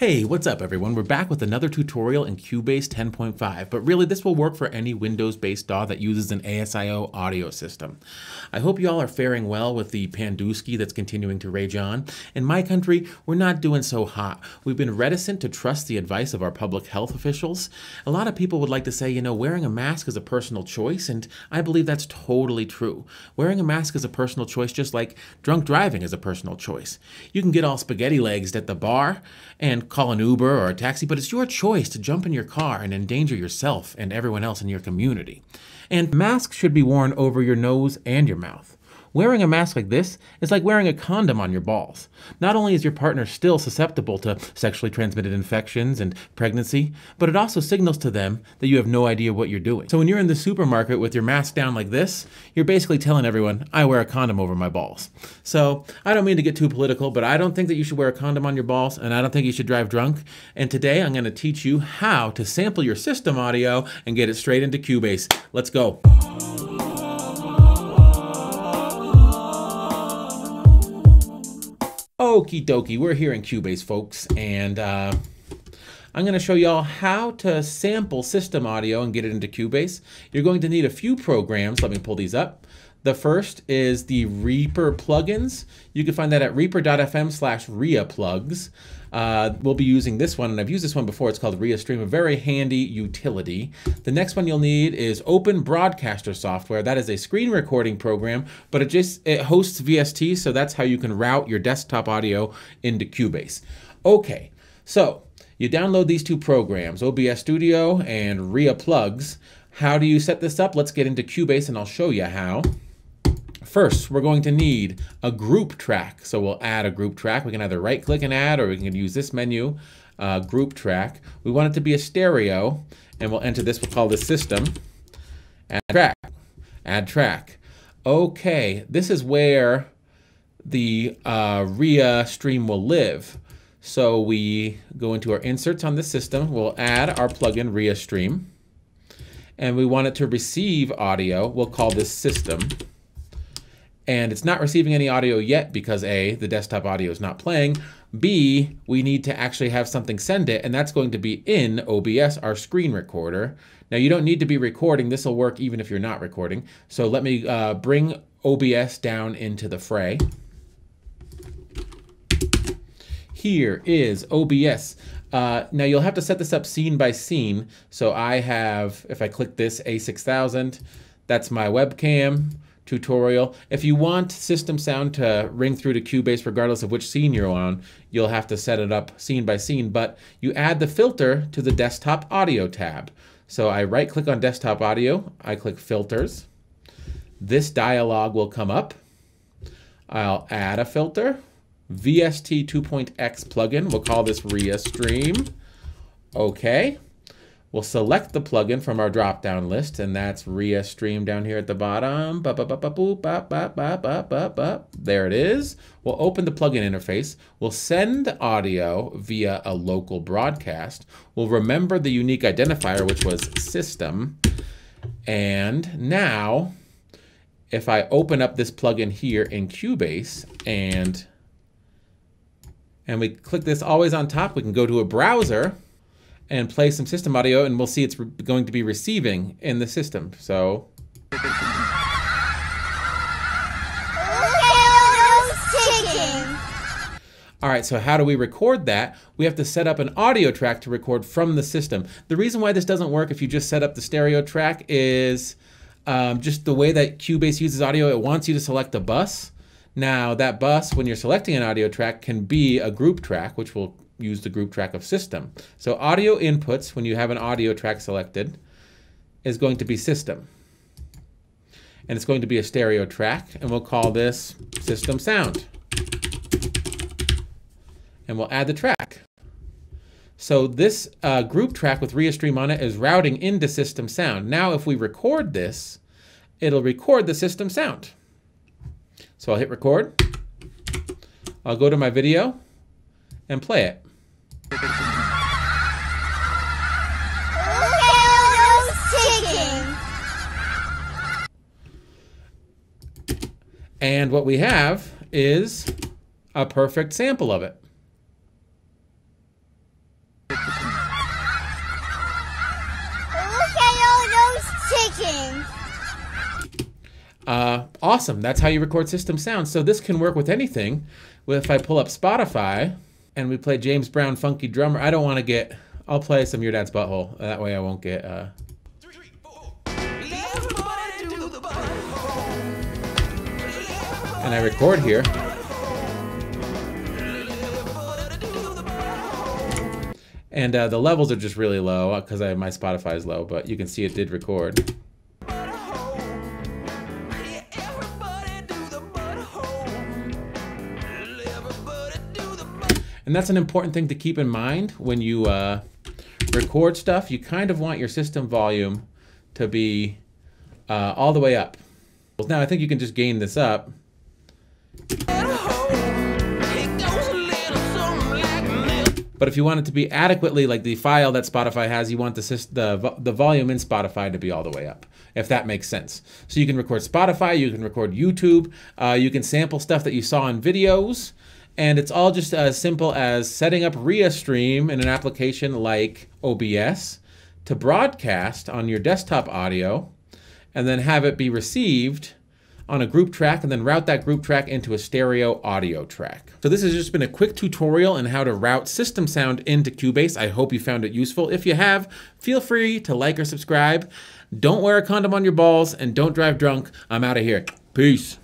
Hey, what's up everyone? We're back with another tutorial in Cubase 10.5, but really this will work for any Windows-based DAW that uses an ASIO audio system. I hope you all are faring well with the pandooski that's continuing to rage on. In my country, we're not doing so hot. We've been reticent to trust the advice of our public health officials. A lot of people would like to say, you know, wearing a mask is a personal choice, and I believe that's totally true. Wearing a mask is a personal choice, just like drunk driving is a personal choice. You can get all spaghetti legs at the bar and call an Uber or a taxi, but it's your choice to jump in your car and endanger yourself and everyone else in your community. And masks should be worn over your nose and your mouth. Wearing a mask like this is like wearing a condom on your balls. Not only is your partner still susceptible to sexually transmitted infections and pregnancy, but it also signals to them that you have no idea what you're doing. So when you're in the supermarket with your mask down like this, you're basically telling everyone, I wear a condom over my balls. So I don't mean to get too political, but I don't think that you should wear a condom on your balls, and I don't think you should drive drunk. And today I'm going to teach you how to sample your system audio and get it straight into Cubase. Let's go. Okie dokie, we're here in Cubase, folks, and I'm going to show y'all how to sample system audio and get it into Cubase. You're going to need a few programs. Let me pull these up. The first is the Reaper Plugins. You can find that at reaper.fm/reaplugs. We'll be using this one, and I've used this one before. It's called ReaStream, a very handy utility. The next one you'll need is Open Broadcaster Software. That is a screen recording program, but it hosts VST, so that's how you can route your desktop audio into Cubase. Okay, so you download these two programs, OBS Studio and ReaPlugs. How do you set this up? Let's get into Cubase, and I'll show you how. First, we're going to need a group track. So we'll add a group track. We can either right click and add, or we can use this menu, group track. We want it to be a stereo, and we'll enter this, we'll call this system, add track, add track. Okay, this is where the REA stream will live. So we go into our inserts on the system, we'll add our plugin REA stream, and we want it to receive audio. We'll call this system. And it's not receiving any audio yet because A, the desktop audio is not playing. B, we need to actually have something send it, and that's going to be in OBS, our screen recorder. Now you don't need to be recording. This will work even if you're not recording. So let me bring OBS down into the fray. Here is OBS. Now you'll have to set this up scene by scene. So I have, if I click this A6000, that's my webcam tutorial. If you want system sound to ring through to Cubase, regardless of which scene you're on, you'll have to set it up scene by scene, but you add the filter to the desktop audio tab. So I right click on desktop audio, I click filters. This dialog will come up. I'll add a filter. VST 2.x plugin, we'll call this ReaStream. Okay, we'll select the plugin from our drop-down list, and that's ReaStream down here at the bottom. There it is. We'll open the plugin interface. We'll send audio via a local broadcast. We'll remember the unique identifier, which was system. And now, if I open up this plugin here in Cubase and we click this always on top, we can go to a browser and play some system audio, and we'll see it's going to be receiving in the system. So all right, so how do we record that? We have to set up an audio track to record from the system. The reason why this doesn't work if you just set up the stereo track is just the way that Cubase uses audio. It wants you to select a bus. Now that bus, when you're selecting an audio track, can be a group track, which will use the group track of system. So audio inputs, when you have an audio track selected, is going to be system. And it's going to be a stereo track, and we'll call this system sound. And we'll add the track. So this group track with ReaStream on it is routing into system sound. Now if we record this, it'll record the system sound. So I'll hit record, I'll go to my video, and play it. And what we have is a perfect sample of it. Congratulations. Awesome. That's how you record system sounds. So this can work with anything. If I pull up Spotify and we play James Brown, Funky Drummer, I don't want to get, I'll play some Your Dad's Butthole. That way I won't get, and I record here. And the levels are just really low because my Spotify is low, but you can see it did record. And that's an important thing to keep in mind when you record stuff. You kind of want your system volume to be all the way up. Now I think you can just gain this up. But if you want it to be adequately, like the file that Spotify has, you want the volume in Spotify to be all the way up, if that makes sense. So you can record Spotify, you can record YouTube, you can sample stuff that you saw in videos, and it's all just as simple as setting up ReaStream in an application like OBS to broadcast on your desktop audio, and then have it be received on a group track, and then route that group track into a stereo audio track. So this has just been a quick tutorial on how to route system sound into Cubase. I hope you found it useful. If you have, feel free to like or subscribe. Don't wear a condom on your balls and don't drive drunk. I'm out of here. Peace.